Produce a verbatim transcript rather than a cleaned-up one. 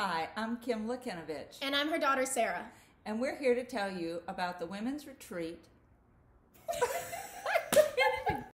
Hi, I'm Kim Lukinovich. And I'm her daughter, Sarah. And we're here to tell you about the Women's Retreat